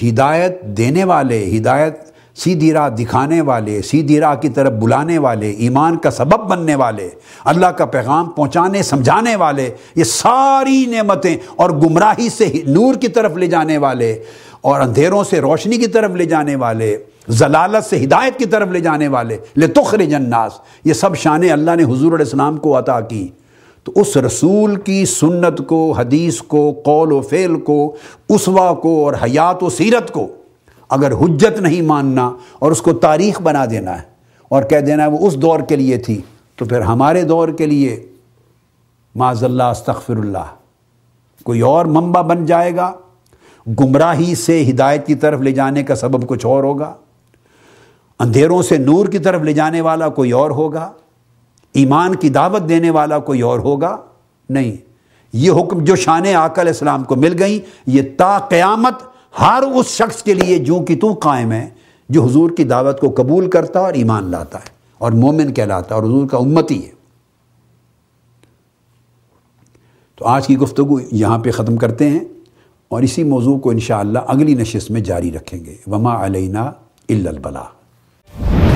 हिदायत देने वाले, हिदायत सीधी राह दिखाने वाले, सीधी राह की तरफ बुलाने वाले, ईमान का सबब बनने वाले, अल्लाह का पैगाम पहुँचाने समझाने वाले, ये सारी नेमतें और गुमराही से नूर की तरफ ले जाने वाले और अंधेरों से रोशनी की तरफ ले जाने वाले, जलालत से हिदायत की तरफ ले जाने वाले, लितुखरिजन नास, ये सब शानें अल्लाह ने हुजूर अलैहिस्सलाम को अता की। तो उस रसूल की सुन्नत को, हदीस को, कौल व फ़ेल को, उसवा को और हयात व सीरत को अगर हुज्जत नहीं मानना और उसको तारीख़ बना देना है और कह देना है वो उस दौर के लिए थी, तो फिर हमारे दौर के लिए माज़ल्लाह अस्तग़फिरुल्लाह कोई और मंबा बन जाएगा, गुमराही से हिदायत की तरफ ले जाने का सबब कुछ और होगा, अंधेरों से नूर की तरफ ले जाने वाला कोई और होगा, ईमान की दावत देने वाला कोई और होगा। नहीं, ये हुक्म जो शाने आका अलैहिस्सलाम को मिल गई ये ता क़यामत हर उस शख्स के लिए जो कि तू कायम है जो हुजूर की दावत को कबूल करता और ईमान लाता है और मोमिन कहलाता है और हुजूर का उम्मती है। तो आज की गुफ्तगू यहाँ पे ख़त्म करते हैं और इसी मौजू को इंशाअल्लाह अगली नशिस्त में जारी रखेंगे। वमा अलैना इल्लल बला।